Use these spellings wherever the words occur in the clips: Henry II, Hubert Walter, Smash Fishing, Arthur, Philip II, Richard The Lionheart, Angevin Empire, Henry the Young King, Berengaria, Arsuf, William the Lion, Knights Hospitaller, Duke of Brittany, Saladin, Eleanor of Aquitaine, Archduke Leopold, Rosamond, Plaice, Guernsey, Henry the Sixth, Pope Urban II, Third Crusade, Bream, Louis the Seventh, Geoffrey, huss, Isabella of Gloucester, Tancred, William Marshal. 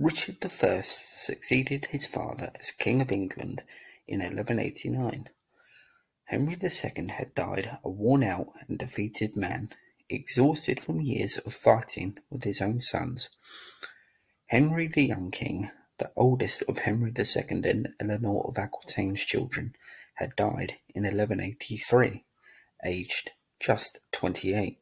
Richard I succeeded his father as King of England in 1189. Henry II had died a worn-out and defeated man, exhausted from years of fighting with his own sons. Henry the Young King, the oldest of Henry II and Eleanor of Aquitaine's children, had died in 1183, aged just 28.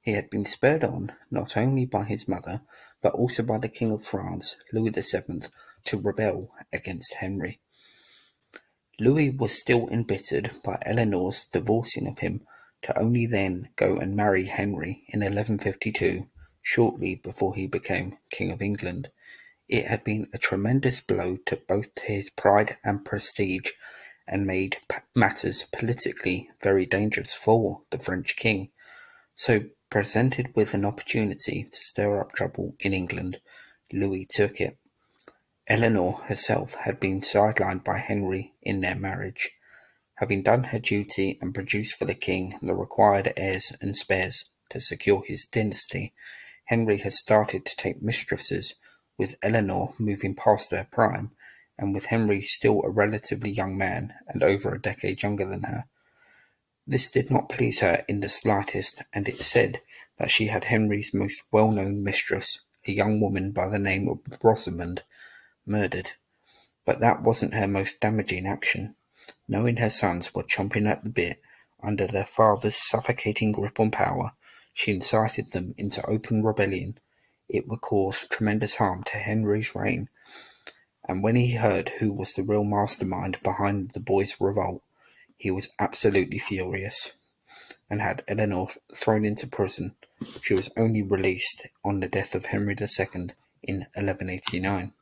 He had been spurred on not only by his mother, but also by the King of France, Louis the Seventh, to rebel against Henry. Louis was still embittered by Eleanor's divorcing of him, to only then go and marry Henry in 1152, shortly before he became King of England. It had been a tremendous blow to both his pride and prestige, and made matters politically very dangerous for the French king. So, presented with an opportunity to stir up trouble in England, Louis took it. Eleanor herself had been sidelined by Henry in their marriage. Having done her duty and produced for the king the required heirs and spares to secure his dynasty, Henry had started to take mistresses, with Eleanor moving past her prime, and with Henry still a relatively young man and over a decade younger than her. This did not please her in the slightest, and it said that she had Henry's most well-known mistress, a young woman by the name of Rosamond, murdered. But that wasn't her most damaging action. Knowing her sons were chomping at the bit under their father's suffocating grip on power, she incited them into open rebellion. It would cause tremendous harm to Henry's reign, and when he heard who was the real mastermind behind the boys' revolt, he was absolutely furious, and had Eleanor thrown into prison. She was only released on the death of Henry II in 1189.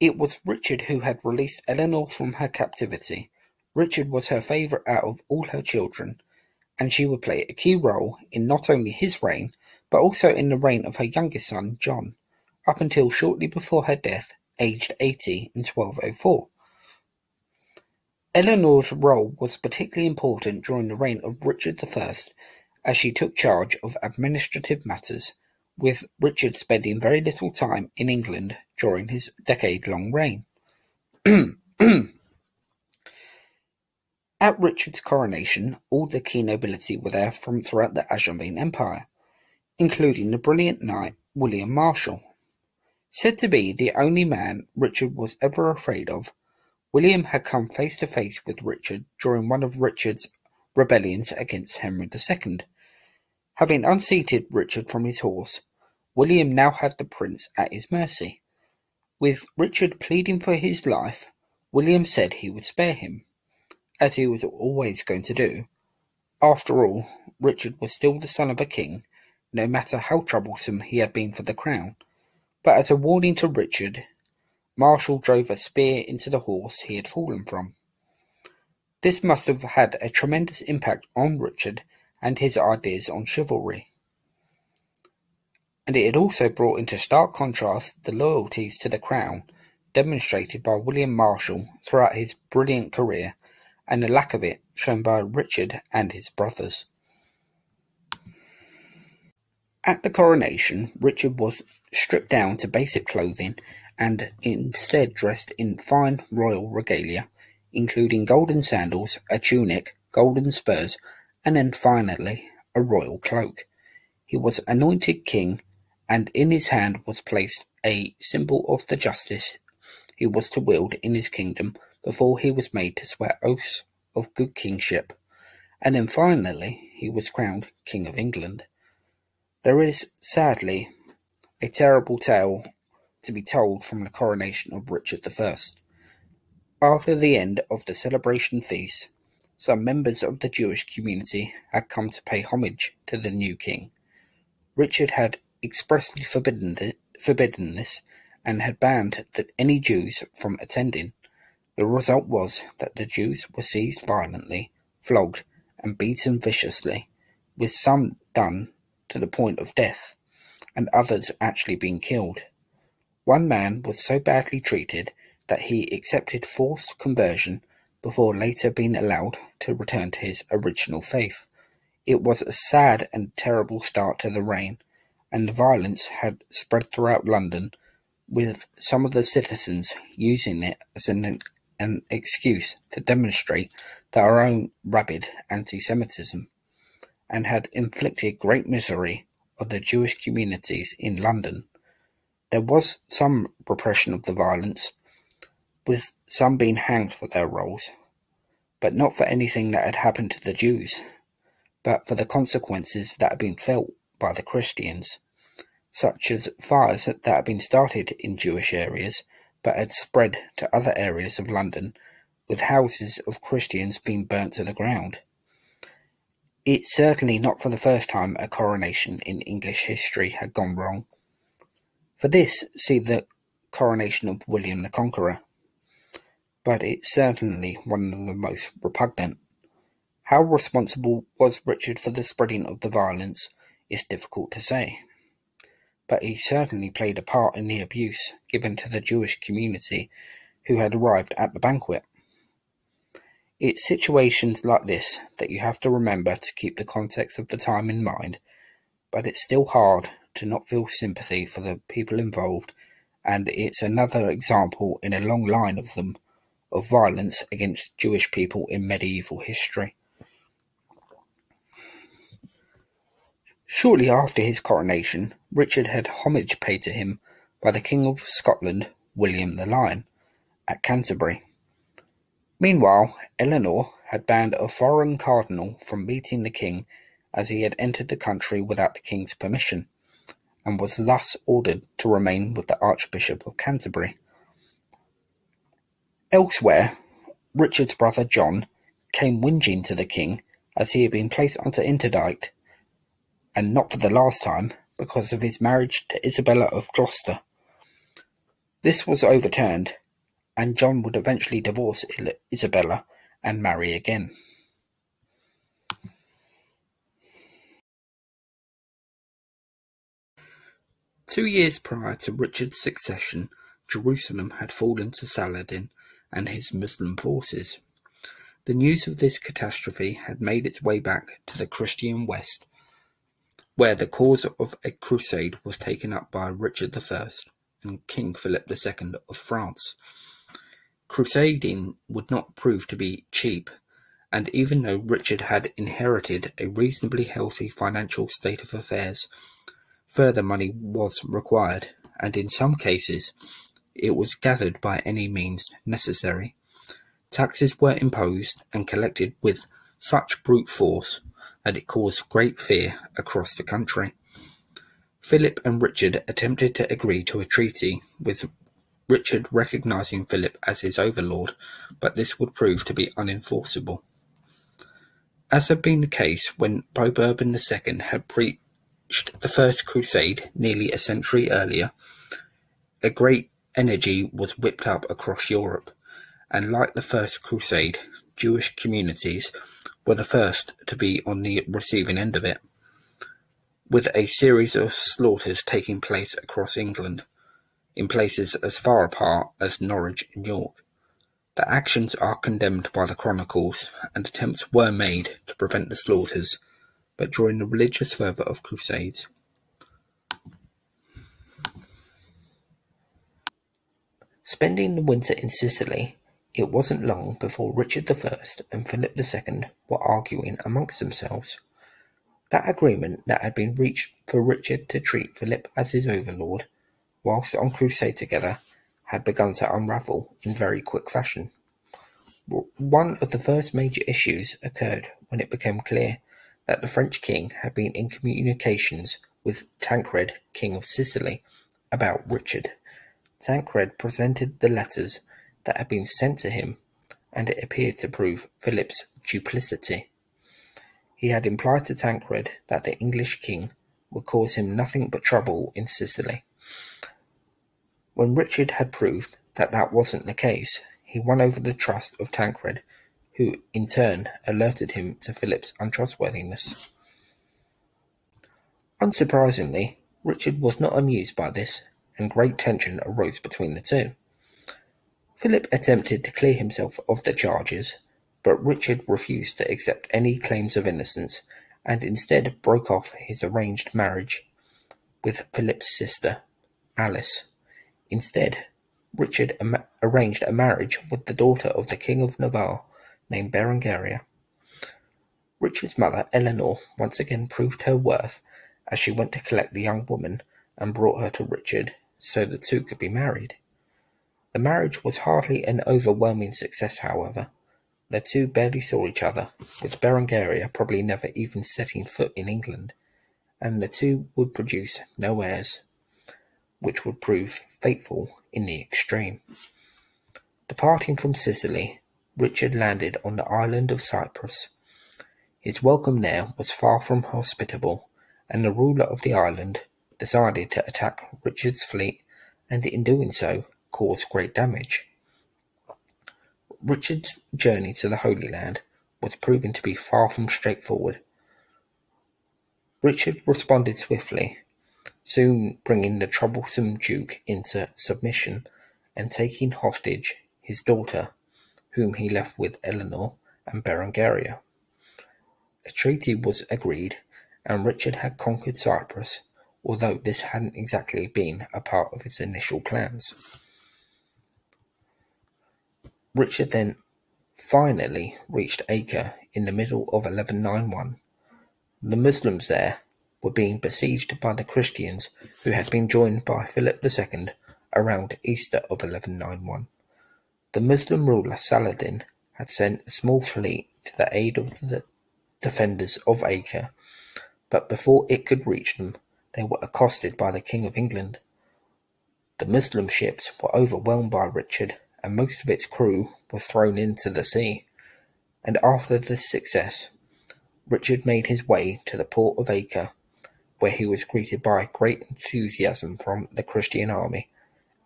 It was Richard who had released Eleanor from her captivity. Richard was her favourite out of all her children, and she would play a key role in not only his reign, but also in the reign of her youngest son, John, up until shortly before her death, aged 80 in 1204. Eleanor's role was particularly important during the reign of Richard I, as she took charge of administrative matters, with Richard spending very little time in England during his decade-long reign. At Richard's coronation, all the key nobility were there from throughout the Angevin Empire, including the brilliant knight William Marshal. Said to be the only man Richard was ever afraid of, William had come face to face with Richard during one of Richard's rebellions against Henry II. Having unseated Richard from his horse, William now had the prince at his mercy. With Richard pleading for his life, William said he would spare him, as he was always going to do. After all, Richard was still the son of a king, no matter how troublesome he had been for the crown. But as a warning to Richard, Marshal drove a spear into the horse he had fallen from. This must have had a tremendous impact on Richard and his ideas on chivalry, and it had also brought into stark contrast the loyalties to the crown demonstrated by William Marshal throughout his brilliant career, and the lack of it shown by Richard and his brothers. At the coronation, Richard was stripped down to basic clothing and instead dressed in fine royal regalia, including golden sandals, a tunic, golden spurs, and then finally a royal cloak. He was anointed king, and in his hand was placed a symbol of the justice he was to wield in his kingdom before he was made to swear oaths of good kingship, and then finally he was crowned King of England. There is, sadly, a terrible tale to be told from the coronation of Richard I. After the end of the celebration feast, some members of the Jewish community had come to pay homage to the new king. Richard had expressly forbidden this, and had banned any Jews from attending. The result was that the Jews were seized violently, flogged, and beaten viciously, with some done to the point of death, and others actually being killed. One man was so badly treated that he accepted forced conversion before later being allowed to return to his original faith. It was a sad and terrible start to the reign, and the violence had spread throughout London, with some of the citizens using it as an excuse to demonstrate their own rabid anti-Semitism, and had inflicted great misery on the Jewish communities in London. There was some repression of the violence, with some being hanged for their roles, but not for anything that had happened to the Jews, but for the consequences that had been felt by the Christians, such as fires that had been started in Jewish areas but had spread to other areas of London, with houses of Christians being burnt to the ground. It's certainly not for the first time a coronation in English history had gone wrong. For this, see the coronation of William the Conqueror. But it's certainly one of the most repugnant. How responsible was Richard for the spreading of the violence is difficult to say, but he certainly played a part in the abuse given to the Jewish community who had arrived at the banquet. It's situations like this that you have to remember to keep the context of the time in mind, but it's still hard to not feel sympathy for the people involved, and it's another example in a long line of them of violence against Jewish people in medieval history. Shortly after his coronation, Richard had homage paid to him by the King of Scotland, William the Lion, at Canterbury. Meanwhile, Eleanor had banned a foreign cardinal from meeting the king, as he had entered the country without the king's permission, and was thus ordered to remain with the Archbishop of Canterbury. Elsewhere, Richard's brother John came whinging to the king, as he had been placed under interdict, and not for the last time, because of his marriage to Isabella of Gloucester. This was overturned, and John would eventually divorce Isabella and marry again. Two years prior to Richard's succession, Jerusalem had fallen to Saladin and his Muslim forces. The news of this catastrophe had made its way back to the Christian West, where the cause of a crusade was taken up by Richard I and King Philip II of France. Crusading would not prove to be cheap, and even though Richard had inherited a reasonably healthy financial state of affairs, further money was required, and in some cases it was gathered by any means necessary. Taxes were imposed and collected with such brute force and it caused great fear across the country. Philip and Richard attempted to agree to a treaty, with Richard recognising Philip as his overlord, but this would prove to be unenforceable. As had been the case when Pope Urban II had preached the First Crusade nearly a century earlier, a great energy was whipped up across Europe, and like the First Crusade, Jewish communities were the first to be on the receiving end of it, with a series of slaughters taking place across England, in places as far apart as Norwich and York. The actions are condemned by the chronicles, and attempts were made to prevent the slaughters, but during the religious fervour of crusades. Spending the winter in Sicily, it wasn't long before Richard I and Philip II were arguing amongst themselves. That agreement that had been reached for Richard to treat Philip as his overlord, whilst on crusade together, had begun to unravel in very quick fashion. One of the first major issues occurred when it became clear that the French king had been in communications with Tancred, King of Sicily, about Richard. Tancred presented the letters that had been sent to him, and it appeared to prove Philip's duplicity. He had implied to Tancred that the English king would cause him nothing but trouble in Sicily. When Richard had proved that that wasn't the case, he won over the trust of Tancred, who in turn alerted him to Philip's untrustworthiness. Unsurprisingly, Richard was not amused by this, and great tension arose between the two. Philip attempted to clear himself of the charges, but Richard refused to accept any claims of innocence, and instead broke off his arranged marriage. with Philip's sister, Alice. Instead, Richard arranged a marriage with the daughter of the King of Navarre, named Berengaria. Richard's mother, Eleanor, once again proved her worth as she went to collect the young woman and brought her to Richard, so the two could be married. The marriage was hardly an overwhelming success, however. The two barely saw each other, with Berengaria probably never even setting foot in England, and the two would produce no heirs, which would prove fateful in the extreme. Departing from Sicily, Richard landed on the island of Cyprus. His welcome there was far from hospitable, and the ruler of the island decided to attack Richard's fleet, and in doing so, caused great damage. Richard's journey to the Holy Land was proving to be far from straightforward. Richard responded swiftly, soon bringing the troublesome Duke into submission and taking hostage his daughter, whom he left with Eleanor and Berengaria. A treaty was agreed, and Richard had conquered Cyprus, although this hadn't exactly been a part of his initial plans. Richard then finally reached Acre in the middle of 1191. The Muslims there were being besieged by the Christians, who had been joined by Philip II around Easter of 1191. The Muslim ruler Saladin had sent a small fleet to the aid of the defenders of Acre, but before it could reach them, they were accosted by the King of England. The Muslim ships were overwhelmed by Richard, and most of its crew was thrown into the sea, and after this success, Richard made his way to the port of Acre, where he was greeted by great enthusiasm from the Christian army,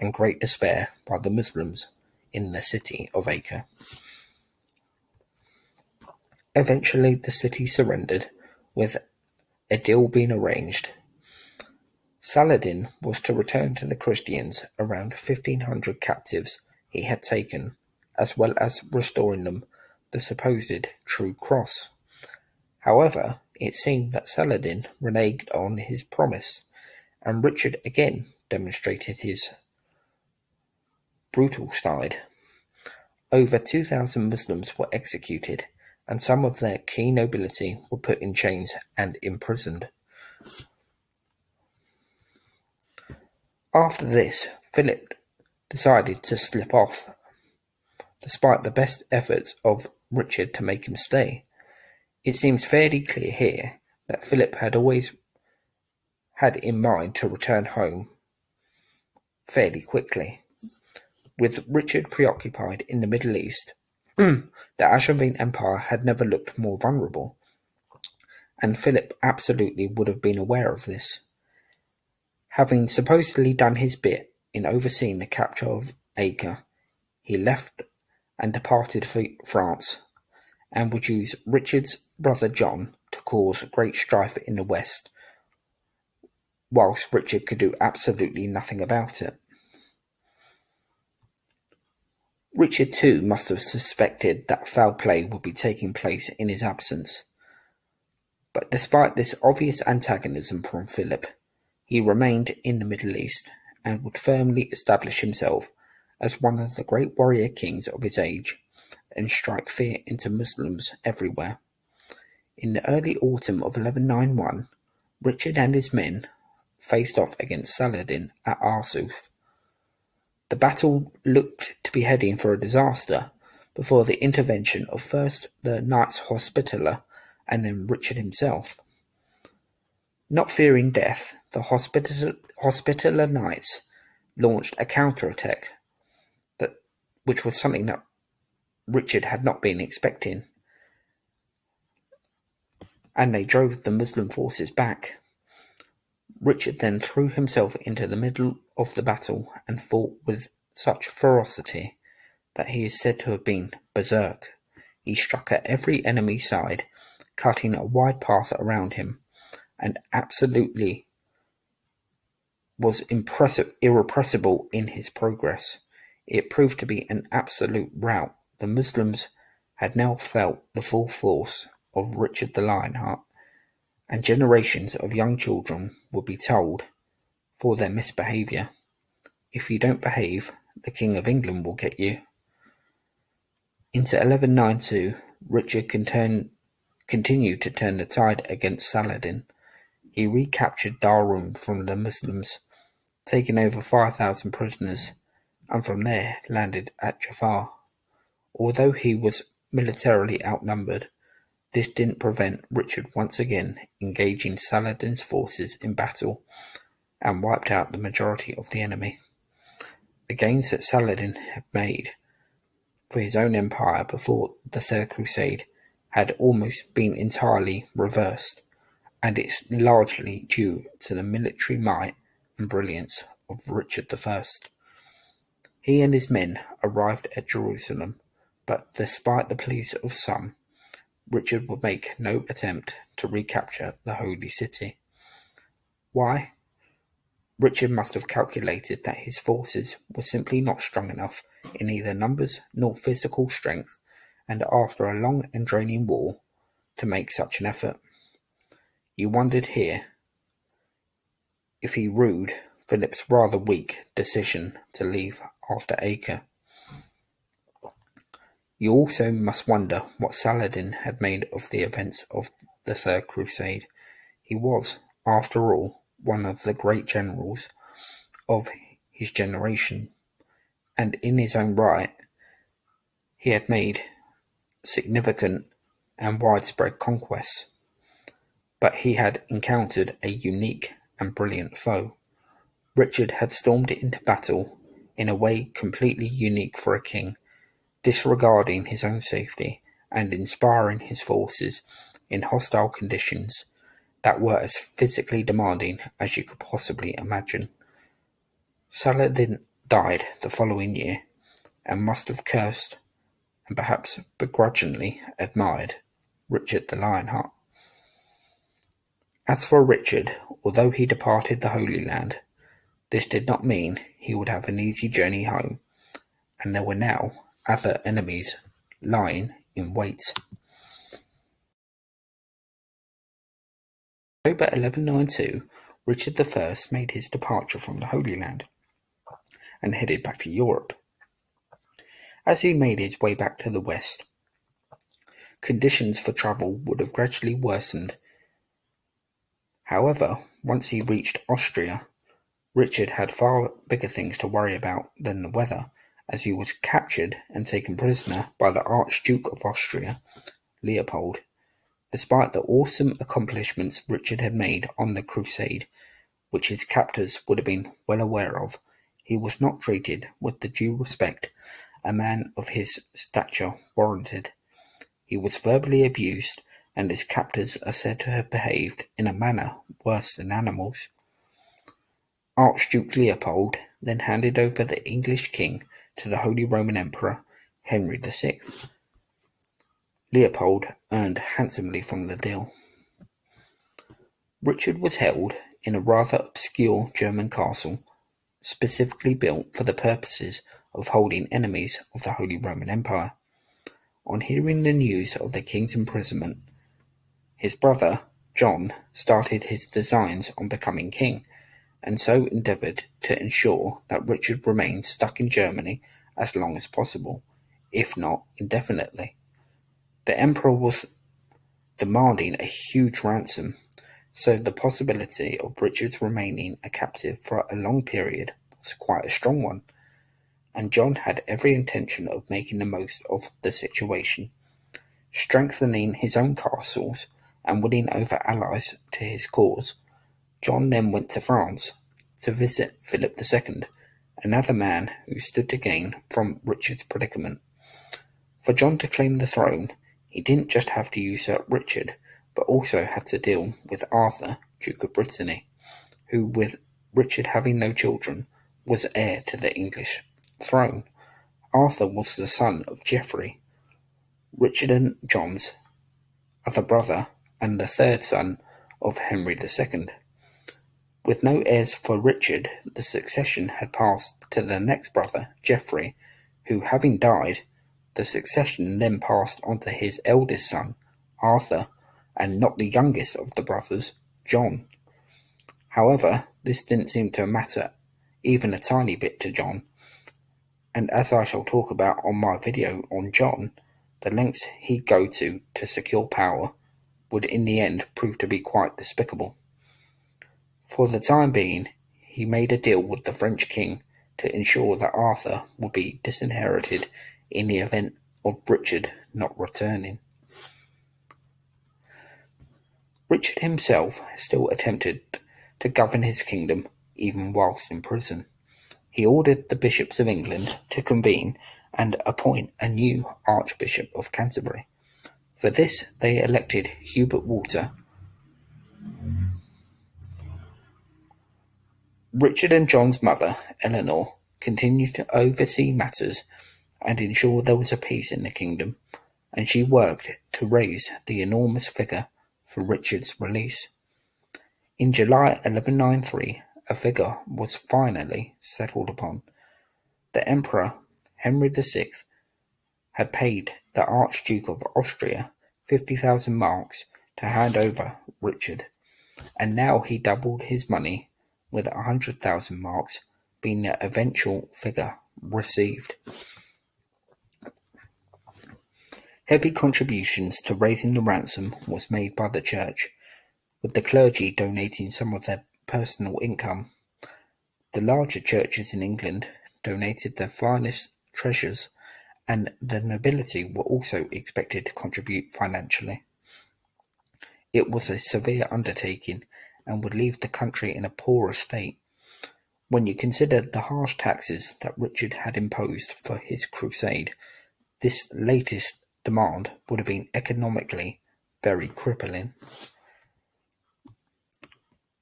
and great despair by the Muslims in the city of Acre. Eventually the city surrendered, with a deal being arranged. Saladin was to return to the Christians around 1,500 captives he had taken, as well as restoring them the supposed true cross. However, it seemed that Saladin reneged on his promise, and Richard again demonstrated his brutal side. Over 2,000 Muslims were executed, and some of their key nobility were put in chains and imprisoned. After this, Philip decided to slip off, despite the best efforts of Richard to make him stay. It seems fairly clear here that Philip had always had in mind to return home fairly quickly. With Richard preoccupied in the Middle East, the Angevin Empire had never looked more vulnerable, and Philip absolutely would have been aware of this. Having supposedly done his bit in overseeing the capture of Acre, he left and departed for France, and would use Richard's brother John to cause great strife in the West, whilst Richard could do absolutely nothing about it. Richard too must have suspected that foul play would be taking place in his absence, but despite this obvious antagonism from Philip, he remained in the Middle East, and would firmly establish himself as one of the great warrior kings of his age, and strike fear into Muslims everywhere. In the early autumn of 1191, Richard and his men faced off against Saladin at Arsuf. The battle looked to be heading for a disaster, before the intervention of first the Knights Hospitaller, and then Richard himself. Not fearing death, the Hospitaller Knights launched a counterattack, which was something that Richard had not been expecting, and they drove the Muslim forces back. Richard then threw himself into the middle of the battle and fought with such ferocity that he is said to have been berserk. He struck at every enemy side, cutting a wide path around him, and absolutely was irrepressible in his progress. It proved to be an absolute rout. The Muslims had now felt the full force of Richard the Lionheart, and generations of young children would be told for their misbehaviour. If you don't behave, the King of England will get you. Into 1192, Richard continued to turn the tide against Saladin. He recaptured Darul from the Muslims, taking over 5,000 prisoners, and from there landed at Jaffa. Although he was militarily outnumbered, this didn't prevent Richard once again engaging Saladin's forces in battle and wiped out the majority of the enemy. The gains that Saladin had made for his own empire before the Third Crusade had almost been entirely reversed, and it's largely due to the military might and brilliance of Richard I. He and his men arrived at Jerusalem, but despite the pleas of some, Richard would make no attempt to recapture the Holy City. Why? Richard must have calculated that his forces were simply not strong enough in either numbers nor physical strength, and after a long and draining war, to make such an effort. You wondered here if he rued Philip's rather weak decision to leave after Acre. You also must wonder what Saladin had made of the events of the Third Crusade. He was, after all, one of the great generals of his generation, and in his own right, he had made significant and widespread conquests. But he had encountered a unique and brilliant foe. Richard had stormed into battle in a way completely unique for a king, disregarding his own safety and inspiring his forces in hostile conditions that were as physically demanding as you could possibly imagine. Saladin died the following year and must have cursed and perhaps begrudgingly admired Richard the Lionheart. As for Richard, although he departed the Holy Land, this did not mean he would have an easy journey home, and there were now other enemies lying in wait. In October 1192, Richard I made his departure from the Holy Land and headed back to Europe. As he made his way back to the west, conditions for travel would have gradually worsened. However, once he reached Austria, Richard had far bigger things to worry about than the weather, as he was captured and taken prisoner by the Archduke of Austria, Leopold. Despite the awesome accomplishments Richard had made on the crusade, which his captors would have been well aware of, he was not treated with the due respect a man of his stature warranted. He was verbally abused, and his captors are said to have behaved in a manner worse than animals. Archduke Leopold then handed over the English king to the Holy Roman Emperor, Henry the Sixth. Leopold earned handsomely from the deal. Richard was held in a rather obscure German castle, specifically built for the purposes of holding enemies of the Holy Roman Empire. On hearing the news of the king's imprisonment, his brother, John, started his designs on becoming king, and so endeavoured to ensure that Richard remained stuck in Germany as long as possible, if not indefinitely. The emperor was demanding a huge ransom, so the possibility of Richard's remaining a captive for a long period was quite a strong one, and John had every intention of making the most of the situation, strengthening his own castles and winning over allies to his cause. John then went to France to visit Philip II, another man who stood to gain from Richard's predicament. For John to claim the throne, he didn't just have to usurp Richard, but also had to deal with Arthur, Duke of Brittany, who, with Richard having no children, was heir to the English throne. Arthur was the son of Geoffrey, Richard and John's other brother, and the third son of Henry II. With no heirs for Richard, the succession had passed to the next brother, Geoffrey, who, having died, the succession then passed on to his eldest son, Arthur, and not the youngest of the brothers, John. However, This didn't seem to matter even a tiny bit to John, and as I shall talk about on my video on John, the lengths he'd go to secure power would in the end prove to be quite despicable. For the time being, he made a deal with the French king to ensure that Arthur would be disinherited in the event of Richard not returning. Richard himself still attempted to govern his kingdom even whilst in prison. He ordered the bishops of England to convene and appoint a new Archbishop of Canterbury. For this, they elected Hubert Walter. Richard and John's mother, Eleanor, continued to oversee matters and ensure there was a peace in the kingdom, and she worked to raise the enormous figure for Richard's release. In July 1193, a figure was finally settled upon. The Emperor Henry the Sixth had paid the Archduke of Austria 50,000 marks to hand over Richard, and now he doubled his money, with 100,000 marks being the eventual figure received. Heavy contributions to raising the ransom was made by the church, with the clergy donating some of their personal income. The larger churches in England donated their finest treasures, and the nobility were also expected to contribute financially. It was a severe undertaking and would leave the country in a poorer state when you consider the harsh taxes that Richard had imposed for his crusade. This latest demand would have been economically very crippling.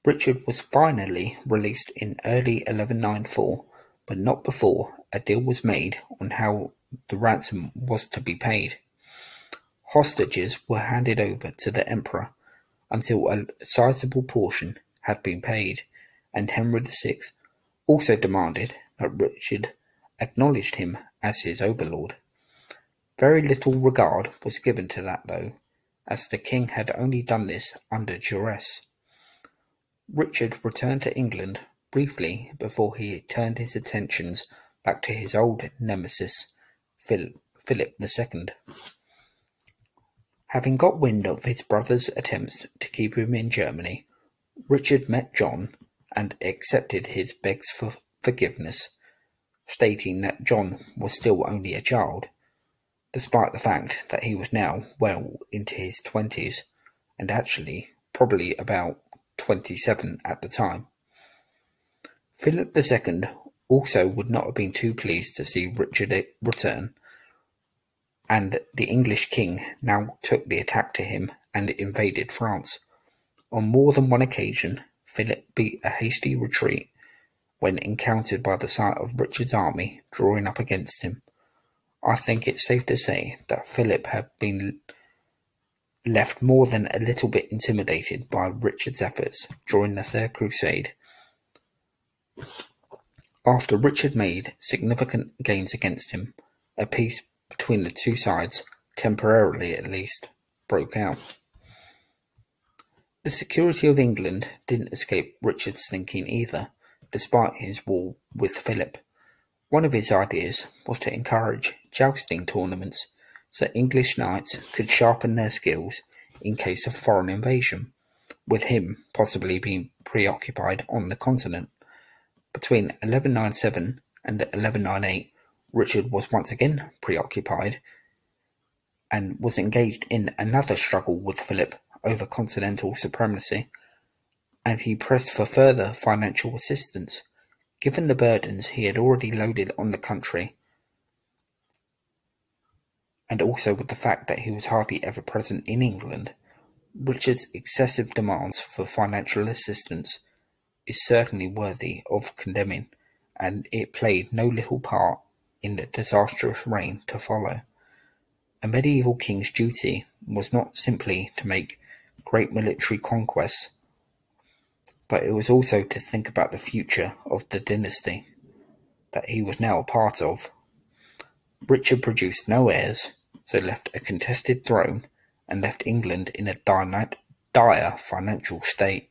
Richard was finally released in early 1194, but not before a deal was made on how the ransom was to be paid. Hostages were handed over to the Emperor until a sizable portion had been paid, and Henry VI also demanded that Richard acknowledged him as his overlord. Very little regard was given to that, though, as the king had only done this under duress. Richard returned to England briefly before he turned his attentions back to his old nemesis, Philip II. Having got wind of his brother's attempts to keep him in Germany, Richard met John and accepted his begs for forgiveness, stating that John was still only a child, despite the fact that he was now well into his 20s, and actually probably about 27 at the time. Philip II also would not have been too pleased to see Richard return, and the English king now took the attack to him and invaded France. On more than one occasion, Philip beat a hasty retreat when encountered by the sight of Richard's army drawing up against him. I think it's safe to say that Philip had been left more than a little bit intimidated by Richard's efforts during the Third Crusade. After Richard made significant gains against him, a peace between the two sides, temporarily at least, broke out. The security of England didn't escape Richard's thinking either, despite his war with Philip. One of his ideas was to encourage jousting tournaments so English knights could sharpen their skills in case of foreign invasion, with him possibly being preoccupied on the continent. Between 1197 and 1198, Richard was once again preoccupied and was engaged in another struggle with Philip over continental supremacy, and he pressed for further financial assistance. Given the burdens he had already loaded on the country, and also with the fact that he was hardly ever present in England, Richard's excessive demands for financial assistance is certainly worthy of condemning, and it played no little part in the disastrous reign to follow. A medieval king's duty was not simply to make great military conquests, but it was also to think about the future of the dynasty that he was now a part of. Richard produced no heirs, so left a contested throne and left England in a dire financial state.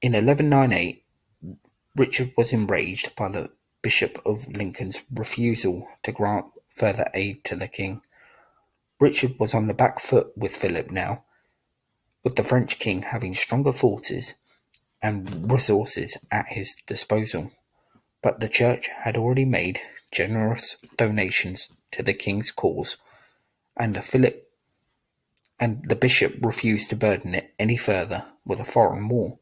In 1198, Richard was enraged by the Bishop of Lincoln's refusal to grant further aid to the king. Richard was on the back foot with Philip now, with the French king having stronger forces and resources at his disposal. But the church had already made generous donations to the king's cause, and the bishop refused to burden it any further with a foreign war.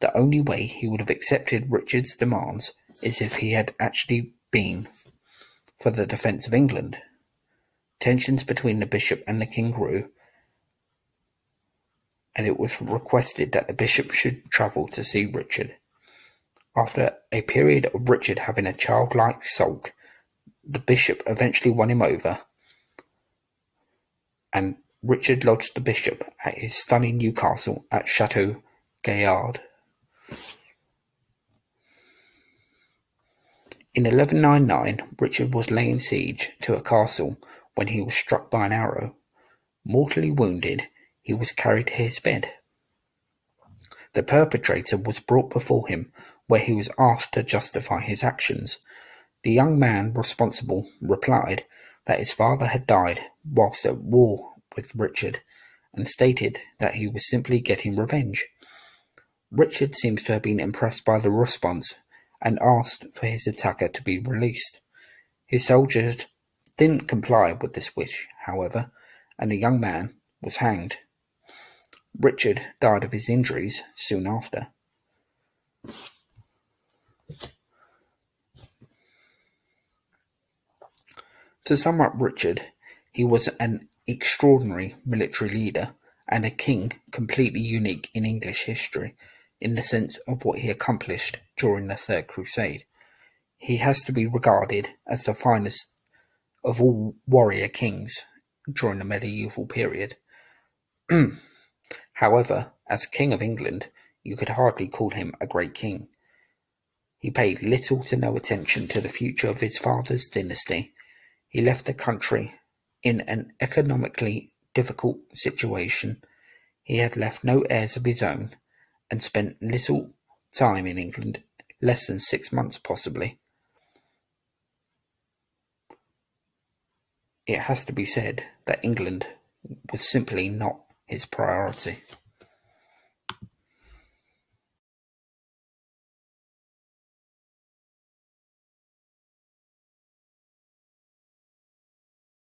The only way he would have accepted Richard's demands is if he had actually been for the defence of England. Tensions between the bishop and the king grew, and it was requested that the bishop should travel to see Richard. After a period of Richard having a childlike sulk, the bishop eventually won him over, and Richard lodged the bishop at his stunning new castle at Chateau Gaillard. In 1199, Richard was laying siege to a castle when he was struck by an arrow. Mortally wounded, he was carried to his bed. The perpetrator was brought before him, where he was asked to justify his actions. The young man responsible replied that his father had died whilst at war with Richard, and stated that he was simply getting revenge. Richard seems to have been impressed by the response and asked for his attacker to be released. His soldiers didn't comply with this wish, however, and the young man was hanged. Richard died of his injuries soon after. To sum up Richard, he was an extraordinary military leader and a king completely unique in English history, in the sense of what he accomplished during the Third Crusade. He has to be regarded as the finest of all warrior kings during the medieval period. However, as King of England, you could hardly call him a great king. He paid little to no attention to the future of his father's dynasty. He left the country in an economically difficult situation. He had left no heirs of his own, and spent little time in England, less than 6 months possibly. It has to be said that England was simply not his priority.